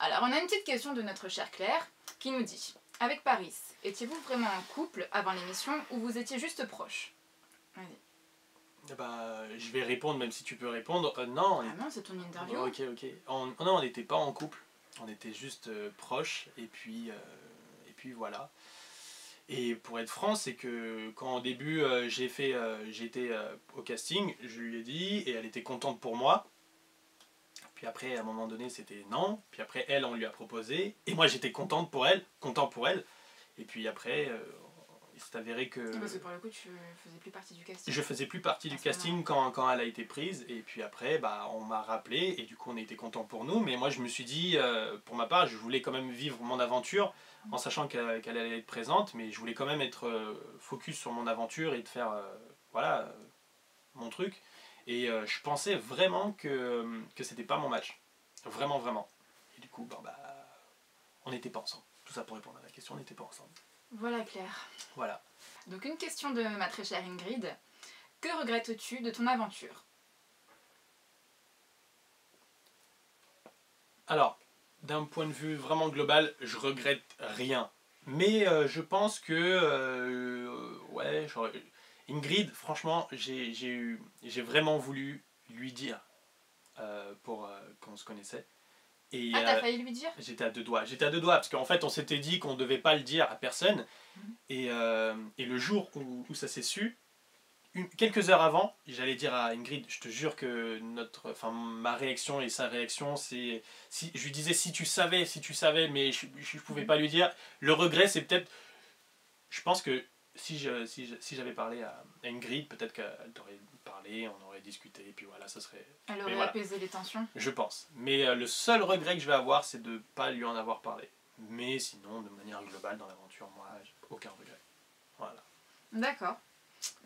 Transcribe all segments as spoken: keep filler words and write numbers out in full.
Alors, on a une petite question de notre chère Claire qui nous dit « Avec Paris, étiez-vous vraiment en couple avant l'émission ou vous étiez juste proche ?» Bah, je vais répondre, même si tu peux répondre. Euh, non, ah non, c'est ton interview. Oh, ok, ok. On... Non, on n'était pas en couple. On était juste euh, proches et puis, euh, et puis voilà. Et pour être franc, c'est que quand au début euh, j'ai fait, euh, j'étais euh, au casting, je lui ai dit et elle était contente pour moi. Puis après, à un moment donné, c'était non. Puis après, elle, on lui a proposé. Et moi, j'étais contente pour elle, content pour elle. Et puis après, euh, il s'est avéré que... Parce que pour le coup, tu faisais plus partie du casting. Je faisais plus partie du casting quand, quand elle a été prise. Et puis après, bah, on m'a rappelé. Et du coup, on était contents pour nous. Mais moi, je me suis dit, euh, pour ma part, je voulais quand même vivre mon aventure. Mmh. En sachant qu'elle qu'elle allait être présente. Mais je voulais quand même être euh, focus sur mon aventure et de faire, euh, voilà, euh, mon truc. Et euh, je pensais vraiment que, que c'était pas mon match. Vraiment, vraiment. Et du coup, bon, bah, on n'était pas ensemble. Tout ça pour répondre à la question, on n'était pas ensemble. Voilà, Claire. Voilà. Donc une question de ma très chère Ingrid. Que regrettes-tu de ton aventure? Alors, d'un point de vue vraiment global, je regrette rien. Mais euh, je pense que... Euh, ouais, j'aurais... Ingrid, franchement, j'ai vraiment voulu lui dire euh, pour euh, qu'on se connaissait. Et, ah, t'as euh, failli lui dire? J'étais à deux doigts. J'étais à deux doigts parce qu'en fait, on s'était dit qu'on ne devait pas le dire à personne. Mm-hmm. Et, euh, et le jour où, où ça s'est su, une, quelques heures avant, j'allais dire à Ingrid, je te jure que notre, enfin, ma réaction et sa réaction, c'est... Si, je lui disais, si tu savais, si tu savais, mais je ne pouvais mm-hmm. pas lui dire. Le regret, c'est peut-être... Je pense que... Si j'avais si je, si parlé à Ingrid, peut-être qu'elle t'aurait parlé, on aurait discuté, et puis voilà, ça serait... Elle aurait voilà. apaisé les tensions. Je pense. Mais euh, le seul regret que je vais avoir, c'est de ne pas lui en avoir parlé. Mais sinon, de manière globale, dans l'aventure, moi, j'ai aucun regret. Voilà. D'accord.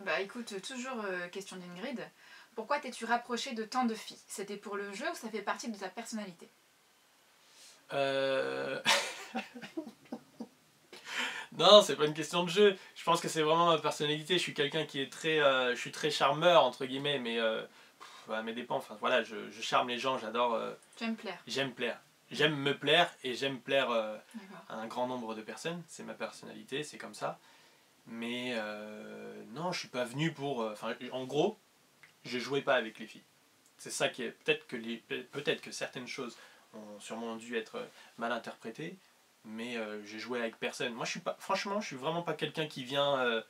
Bah écoute, toujours euh, question d'Ingrid. Pourquoi t'es-tu rapproché de tant de filles? C'était pour le jeu ou ça fait partie de ta personnalité? Euh... Non, c'est pas une question de jeu. Je pense que c'est vraiment ma personnalité. Je suis quelqu'un qui est très... Euh, je suis très charmeur, entre guillemets, mais... Euh, pff, à mes dépens, enfin, voilà, je, je charme les gens, j'adore... Euh, j'aime plaire. J'aime plaire. J'aime me plaire et j'aime plaire euh, à un grand nombre de personnes. C'est ma personnalité, c'est comme ça. Mais euh, non, je suis pas venu pour... Euh, en gros, je jouais pas avec les filles. C'est ça qui est... Peut-être que, peut-être que certaines choses ont sûrement dû être mal interprétées. Mais euh, j'ai joué avec personne. Moi, je suis pas, franchement, je suis vraiment pas quelqu'un qui vient euh,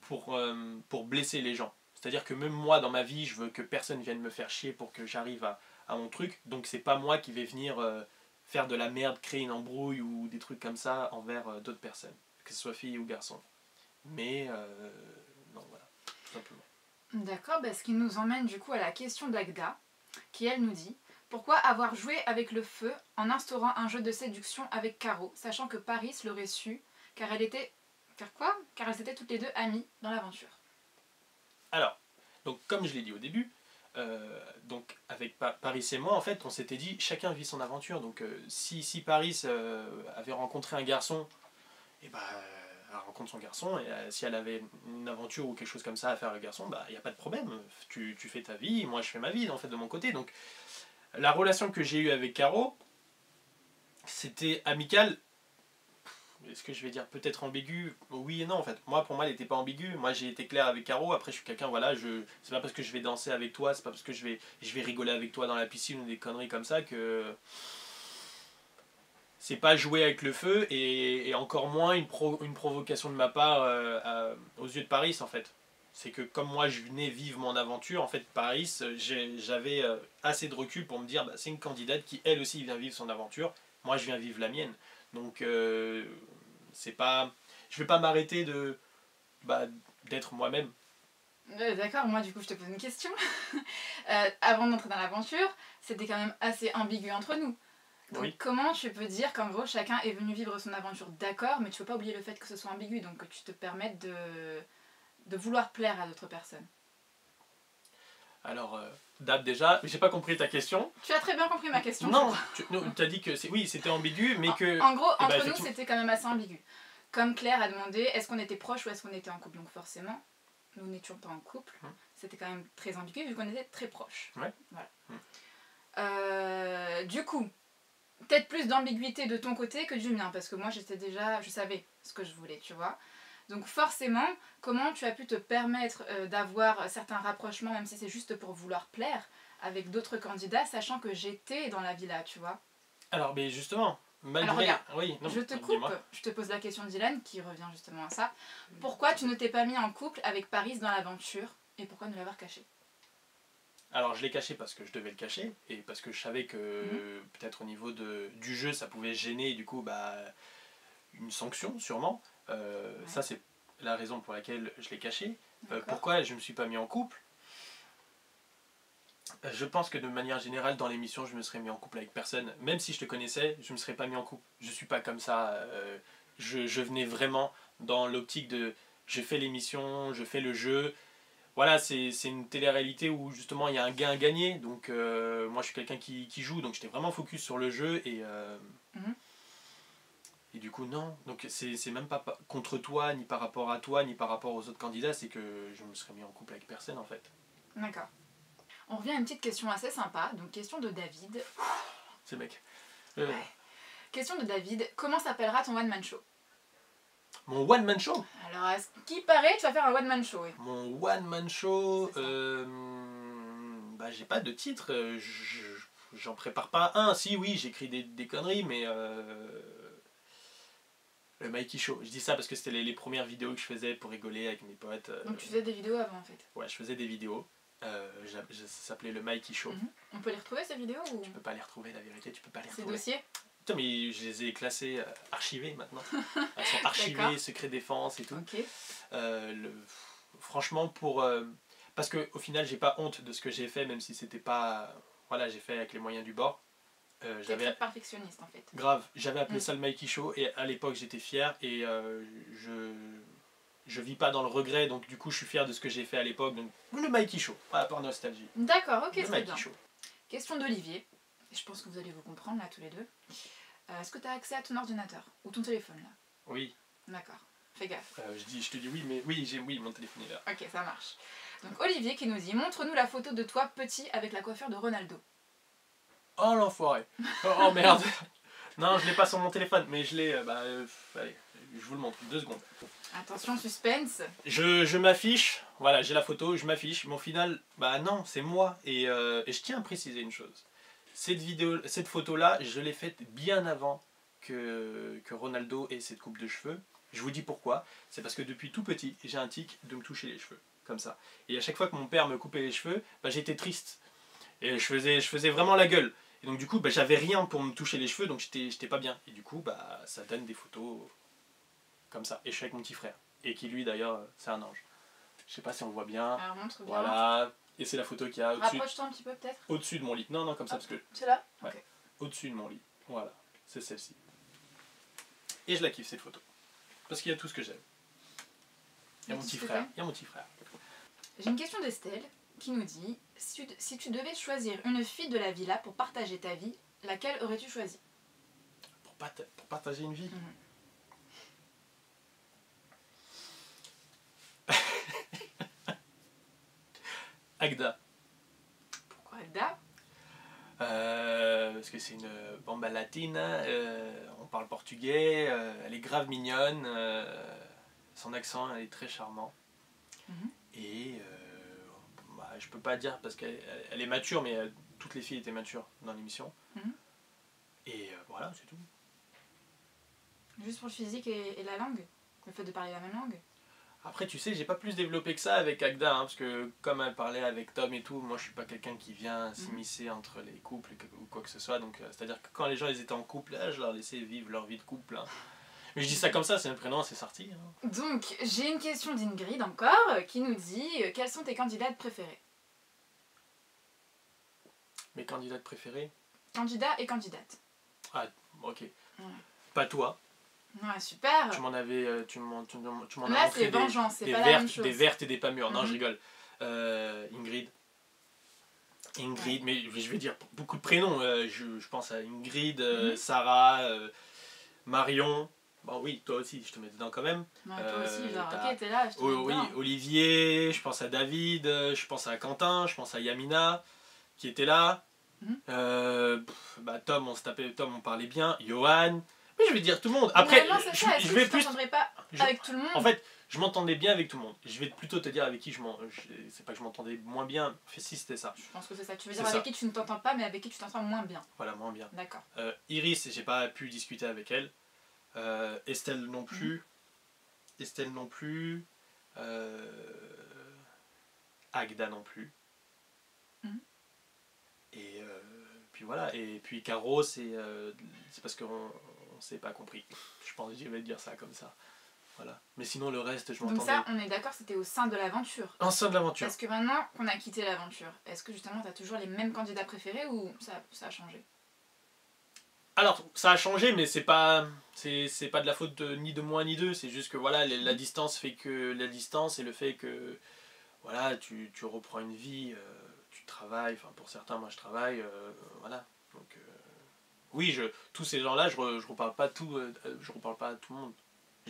pour, euh, pour blesser les gens. C'est-à-dire que même moi, dans ma vie, je veux que personne vienne me faire chier pour que j'arrive à, à mon truc. Donc, c'est pas moi qui vais venir euh, faire de la merde, créer une embrouille ou des trucs comme ça envers euh, d'autres personnes. Que ce soit filles ou garçons. Mais, euh, non, voilà. Tout simplement. D'accord, bah, ce qui nous emmène du coup à la question d'Agda, qui elle nous dit... Pourquoi avoir joué avec le feu en instaurant un jeu de séduction avec Caro, sachant que Paris l'aurait su, car elle était... Car quoi? Car elles étaient toutes les deux amies dans l'aventure. Alors, donc comme je l'ai dit au début, euh, donc avec pa Paris et moi, en fait, on s'était dit, chacun vit son aventure. Donc euh, si, si Paris euh, avait rencontré un garçon, et bah, elle rencontre son garçon, et euh, si elle avait une aventure ou quelque chose comme ça à faire le garçon, bah, il n'y a pas de problème. Tu, tu fais ta vie, moi je fais ma vie, en fait, de mon côté, donc... La relation que j'ai eue avec Caro, c'était amicale. Est-ce que je vais dire peut-être ambiguë? Oui et non, en fait. Moi, pour moi, elle n'était pas ambiguë. Moi, j'ai été clair avec Caro. Après, je suis quelqu'un, voilà, je... c'est pas parce que je vais danser avec toi, c'est pas parce que je vais... je vais rigoler avec toi dans la piscine ou des conneries comme ça que... C'est pas jouer avec le feu et, et encore moins une, pro... une provocation de ma part euh, à... aux yeux de Paris, en fait. C'est que comme moi je venais vivre mon aventure, en fait Paris, j'avais assez de recul pour me dire bah, c'est une candidate qui elle aussi vient vivre son aventure, moi je viens vivre la mienne. Donc euh, c'est pas, je vais pas m'arrêter de bah, d'être moi-même. Euh, D'accord, moi du coup je te pose une question. euh, avant d'entrer dans l'aventure, c'était quand même assez ambigu entre nous. Donc oui. Comment tu peux dire qu'en gros chacun est venu vivre son aventure? D'accord, mais tu peux pas oublier le fait que ce soit ambigu, donc que tu te permettes de... de vouloir plaire à d'autres personnes. Alors, euh, Dab, déjà, j'ai pas compris ta question. Tu as très bien compris ma question. Non, tu non, as dit que oui, c'était ambigu, mais en, que... En gros, entre bah, nous, c'était quand même assez ambigu. Comme Claire a demandé, est-ce qu'on était proche ou est-ce qu'on était en couple? Donc forcément, nous n'étions pas en couple. Hum. C'était quand même très ambigu vu qu'on était très proches. Ouais. Voilà. Hum. Euh, du coup, peut-être plus d'ambiguïté de ton côté que du mien, parce que moi j'étais déjà, je savais ce que je voulais, tu vois. Donc forcément, comment tu as pu te permettre euh, d'avoir certains rapprochements, même si c'est juste pour vouloir plaire, avec d'autres candidats, sachant que j'étais dans la villa, tu vois. Alors, mais justement, malgré... Alors, regarde, oui, non, je te coupe, je te pose la question de Dylan, qui revient justement à ça. Pourquoi tu ne t'es pas mis en couple avec Paris dans l'aventure, et pourquoi ne l'avoir caché? Alors, je l'ai caché parce que je devais le cacher, et parce que je savais que, mmh. peut-être au niveau de, du jeu, ça pouvait gêner, et du coup, bah, une sanction, sûrement. Euh, ouais. Ça, c'est la raison pour laquelle je l'ai caché. Euh, pourquoi je ne me suis pas mis en couple? Je pense que de manière générale, dans l'émission, je me serais mis en couple avec personne. Même si je te connaissais, je ne me serais pas mis en couple. Je ne suis pas comme ça. Euh, je, je venais vraiment dans l'optique de... Je fais l'émission, je fais le jeu. Voilà, c'est une télé-réalité où justement, il y a un gain à gagner. Donc, euh, moi, je suis quelqu'un qui, qui joue. Donc, j'étais vraiment focus sur le jeu. Et, euh, mm-hmm. et du coup, non. Donc, c'est même pas contre toi, ni par rapport à toi, ni par rapport aux autres candidats. C'est que je me serais mis en couple avec personne, en fait. D'accord. On revient à une petite question assez sympa, donc question de David. C'est mec. Euh... Ouais. Question de David, comment s'appellera ton one-man show? Mon one-man show? Alors, à ce qui paraît, tu vas faire un one-man show, oui. Mon one-man show... Euh... Bah, j'ai pas de titre, j'en prépare pas un. Si, oui, j'écris des, des conneries, mais... Euh... Le Mikey Show. Je dis ça parce que c'était les, les premières vidéos que je faisais pour rigoler avec mes potes. Euh... Donc, tu faisais des vidéos avant, en fait? Ouais, je faisais des vidéos. Euh, ça s'appelait le Mikey Show. Mm-hmm. On peut les retrouver ces vidéos ou... Tu peux pas les retrouver, la vérité, tu peux pas les retrouver. Ces dossiers? Putain, mais je les ai classés, euh, archivés maintenant. Elles sont archivées, secret défense et tout. Okay. Euh, le... Franchement, pour. Euh... Parce qu'au final, j'ai pas honte de ce que j'ai fait, même si c'était pas. Voilà, j'ai fait avec les moyens du bord. Euh, j'avais perfectionniste en fait. Grave, j'avais appelé mm. ça le Mikey Show et à l'époque j'étais fier et euh, je. Je vis pas dans le regret, donc du coup je suis fier de ce que j'ai fait à l'époque. Donc le Mikey Show, pas par nostalgie. D'accord, ok, c'est bien. Show. Question d'Olivier. Je pense que vous allez vous comprendre là tous les deux. Euh, Est-ce que tu as accès à ton ordinateur ou ton téléphone là? Oui. D'accord, fais gaffe. Euh, je, dis, je te dis oui, mais oui, j'ai oui, mon téléphone est là. Ok, ça marche. Donc Olivier qui nous dit, montre-nous la photo de toi petit avec la coiffure de Ronaldo. Oh l'enfoiré. Oh, oh merde. Non, je l'ai pas sur mon téléphone, mais je l'ai... Euh, bah, euh, allez, je vous le montre, deux secondes. Attention, suspense. Je, je m'affiche, voilà, j'ai la photo, je m'affiche, mais au final, bah non, c'est moi. Et, euh, et je tiens à préciser une chose. Cette vidéo, cette photo-là, je l'ai faite bien avant que, que Ronaldo ait cette coupe de cheveux. Je vous dis pourquoi. C'est parce que depuis tout petit, j'ai un tic de me toucher les cheveux, comme ça. Et à chaque fois que mon père me coupait les cheveux, bah, j'étais triste. Et je faisais, je faisais vraiment la gueule. Et donc du coup, bah, j'avais rien pour me toucher les cheveux, donc j'étais pas bien. Et du coup, bah, ça donne des photos... Comme ça, et je suis avec mon petit frère. Et qui lui d'ailleurs, c'est un ange. Je sais pas si on le voit bien. Alors montre bien. Voilà, et c'est la photo qu'il y a au-dessus. Rapproche-toi un petit peu peut-être. Au-dessus de mon lit. Non, non, comme ah, ça parce que... C'est là ouais. Okay. Au-dessus de mon lit. Voilà, c'est celle-ci. Et je la kiffe cette photo. Parce qu'il y a tout ce que j'aime. Il y a mon petit frère. Il y a mon petit frère. J'ai une question d'Estelle qui nous dit, si tu, si tu devais choisir une fille de la villa pour partager ta vie, laquelle aurais-tu choisi? Pour, part pour partager une vie? Mmh. Agda. Pourquoi Agda? euh, Parce que c'est une bamba latine, euh, on parle portugais, euh, elle est grave mignonne, euh, son accent elle est très charmant. Mm-hmm. Et euh, bah, je peux pas dire parce qu'elle elle est mature, mais elle, toutes les filles étaient matures dans l'émission. Mm-hmm. Et euh, voilà, c'est tout. Juste pour le physique et, et la langue? Le fait de parler la même langue? Après, tu sais, j'ai pas plus développé que ça avec Agda, hein, parce que comme elle parlait avec Tom et tout, moi je suis pas quelqu'un qui vient s'immiscer entre les couples ou quoi que ce soit. Donc, euh, c'est-à-dire que quand les gens ils étaient en couple, là, je leur laissais vivre leur vie de couple. Hein. Mais je dis ça comme ça, c'est un prénom, c'est sorti. Hein. Donc, j'ai une question d'Ingrid encore, qui nous dit euh, quelles sont tes candidates préférées? Mes candidates préférées? Candidats et candidates. Ah, ok. Ouais. Pas toi. Ouais, super. Tu m'en avais, tu m'en, tu, tu m'en as des, vengeance, des, pas vertes, la même chose. Des vertes et des pas mûres. Mm-hmm. Non, je rigole. Euh, Ingrid. Ingrid, ouais. Mais je vais dire beaucoup de prénoms. Euh, je, je pense à Ingrid, euh, mm-hmm. Sarah, euh, Marion. Bon oui, toi aussi, je te mets dedans quand même. Ouais, toi euh, aussi, genre, ok, t'es là, je te oh, mets dedans. Oui, Olivier, je pense à David, je pense à Quentin, je pense à Yamina, qui était là. Mm-hmm. euh, pff, bah, Tom, on se tapait, Tom, on parlait bien. Johan. Mais je vais dire tout le monde. Après, non, non, je, ça, je vais plus. Pas je... avec tout le monde. En fait, je m'entendais bien avec tout le monde. Je vais plutôt te dire avec qui je m'en. C'est pas que je m'entendais moins bien. Enfin, si, c'était ça. Je pense que c'est ça. Tu veux dire ça. Avec qui tu ne t'entends pas, mais avec qui tu t'entends moins bien. Voilà, moins bien. D'accord. Euh, Iris, j'ai pas pu discuter avec elle. Euh, Estelle non plus. Mm-hmm. Estelle non plus. Euh... Agda non plus. Mm-hmm. Et euh, puis voilà. Et puis Caro, c'est euh, parce qu'on. On s'est pas compris. Je pense que je vais dire ça comme ça. Voilà. Mais sinon, le reste, je m'entendais. Donc ça, on est d'accord, c'était au sein de l'aventure. Au sein de l'aventure. Parce que maintenant qu'on a quitté l'aventure, est-ce que justement, tu as toujours les mêmes candidats préférés ou ça, ça a changé? Alors, ça a changé, mais c'est pas, c'est, c'est pas de la faute de, ni de moi ni d'eux. C'est juste que voilà, la, la distance fait que... La distance et le fait que... Voilà, tu, tu reprends une vie, euh, tu travailles. Enfin, pour certains, moi, je travaille. Euh, voilà. Donc... Euh, oui, je, tous ces gens-là, je ne reparle pas à tout, euh, je reparle pas à tout le monde.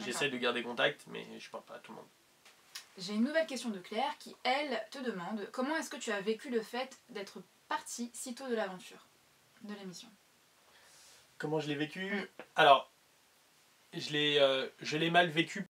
J'essaie de garder contact, mais je ne parle pas à tout le monde. J'ai une nouvelle question de Claire qui, elle, te demande comment est-ce que tu as vécu le fait d'être partie si tôt de l'aventure, de l'émission? Comment je l'ai vécu? Alors, je l'ai euh, mal vécu